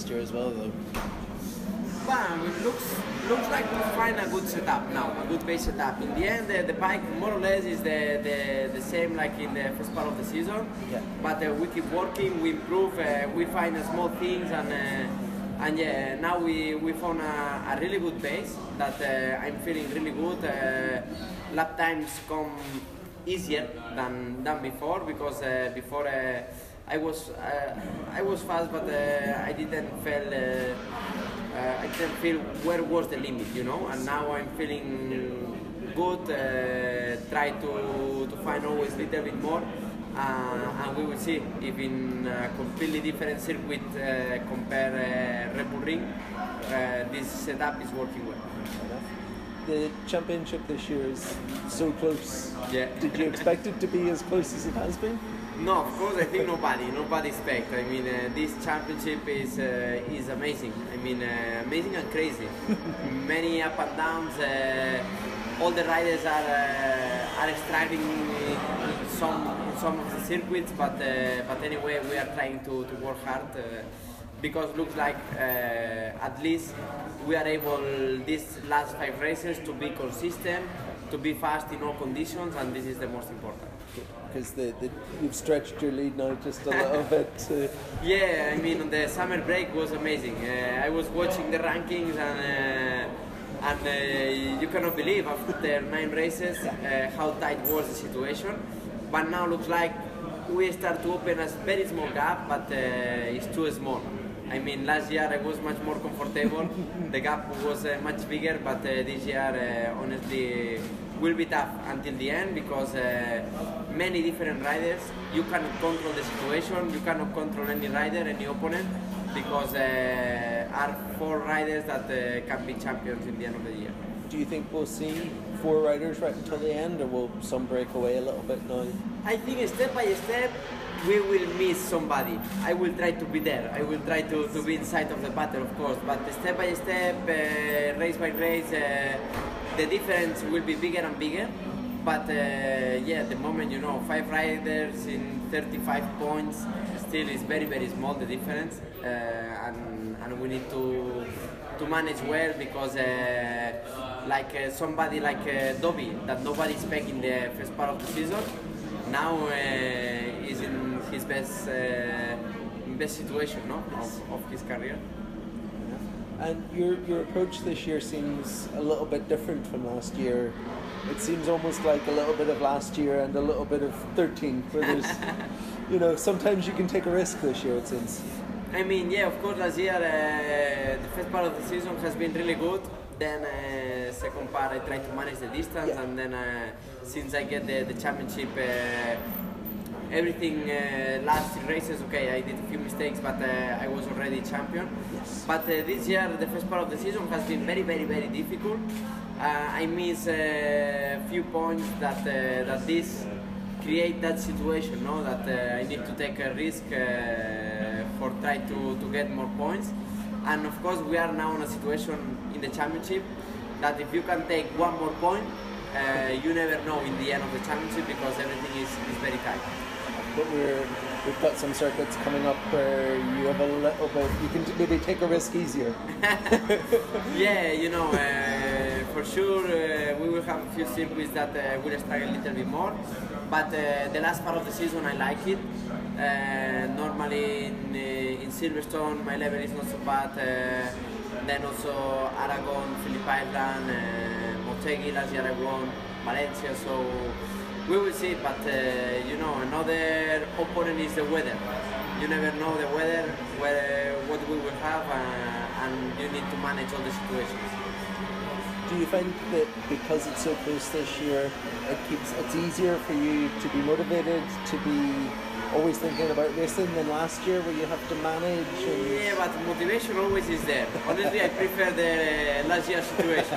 last year as well, though. Wow, it looks like we find a good setup now, a good base setup. In the end, the bike more or less is the same like in the first part of the season. Yeah. But we keep working, we improve, we find small things, and yeah, now we found a really good base that I'm feeling really good. Lap times come easier than before, because before I was fast, but I didn't feel where was the limit, you know. And now I'm feeling good. Try to find always a little bit more, and we will see if in a completely different circuit compare Red Bull Ring, this setup is working well. The championship this year is so close. Yeah. Did you expect it to be as close as it has been? No, of course. I think nobody expects. I mean, this championship is amazing. I mean, amazing and crazy. Many up and downs. All the riders are striving in some of the circuits, but anyway, we are trying to work hard because looks like at least we are able these last 5 races to be consistent, to be fast in all conditions, and this is the most important. Because you've stretched your lead now just a little bit. Yeah, I mean, the summer break was amazing. I was watching the rankings, and you cannot believe after 9 races how tight was the situation. But now looks like we start to open a very small gap, but it's too small. I mean, last year I was much more comfortable. The gap was much bigger, but this year, honestly, will be tough until the end, because many different riders. You cannot control the situation. You cannot control any rider, any opponent, because are 4 riders that can be champions in the end of the year. Do you think we'll see 4 riders right until the end, or will some break away a little bit now? I think step by step, we will miss somebody. I will try to be there. I will try to be inside of the battle, of course. But step by step, race by race, the difference will be bigger and bigger. But yeah, at the moment, you know, 5 riders in 35 points still is very, very small, the difference. And we need to manage well, because somebody like Dovi, that nobody expected in the first part of the season, now is in his best situation, no? of his career. And your approach this year seems a little bit different from last year. It seems almost like a little bit of last year and a little bit of 13, where there's, you know, sometimes you can take a risk this year, it seems. I mean, yeah, of course, last year the first part of the season has been really good. Then second part I try to manage the distance, yeah. And then since I get the championship, everything last races, okay, I did a few mistakes, but I was already champion. Yes. But this year, the first part of the season has been very, very, very difficult. I miss a few points that this create that situation, no? That I need to take a risk for try to get more points. And of course, we are now in a situation in the championship that if you can take 1 more point, you never know in the end of the championship, because everything is very tight. But we've got some circuits coming up where you have a little bit, you can maybe take a risk easier. Yeah, you know, for sure we will have a few circuits that will struggle a little bit more. But the last part of the season, I like it. Normally in Silverstone, my level is not so bad. Then also Aragon, Phillip Island, Montegui last year I won, Valencia, so we will see. But you know, another opponent is the weather. You never know the weather, what we will have, and you need to manage all the situations. Do you find that because it's so close this year, it's easier for you to be motivated, to be always thinking about racing than last year, where you have to manage? Yeah, but motivation always is there. Honestly, I prefer the last year's situation.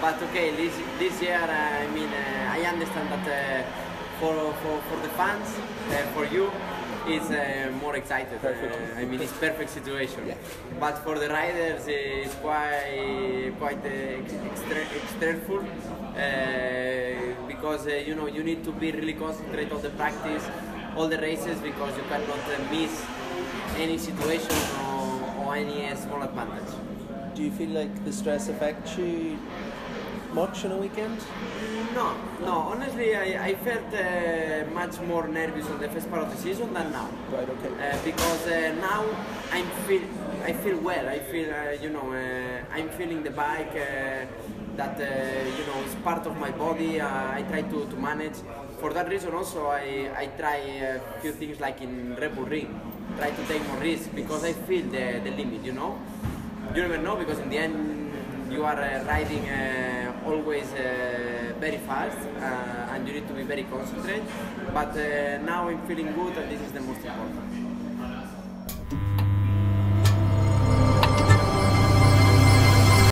But okay, this year, I mean, I understand that for the fans, for you, it's more excited. I mean, it's perfect situation. Yeah. But for the riders, it's quite stressful, because you know, you need to be really concentrated on the practice, all the races, because you cannot miss any situation or any small advantage. Do you feel like the stress affects you much on a weekend? No, no. Honestly, I felt much more nervous on the first part of the season than now. Right. Okay. Because now I feel well. I feel I'm feeling the bike. That is part of my body. I try to manage. For that reason, also I try a few things like in Red Bull Ring. Try to take more risks because I feel the limit. You never know, because in the end you are riding always very fast and you need to be very concentrated. But now I'm feeling good, and this is the most important.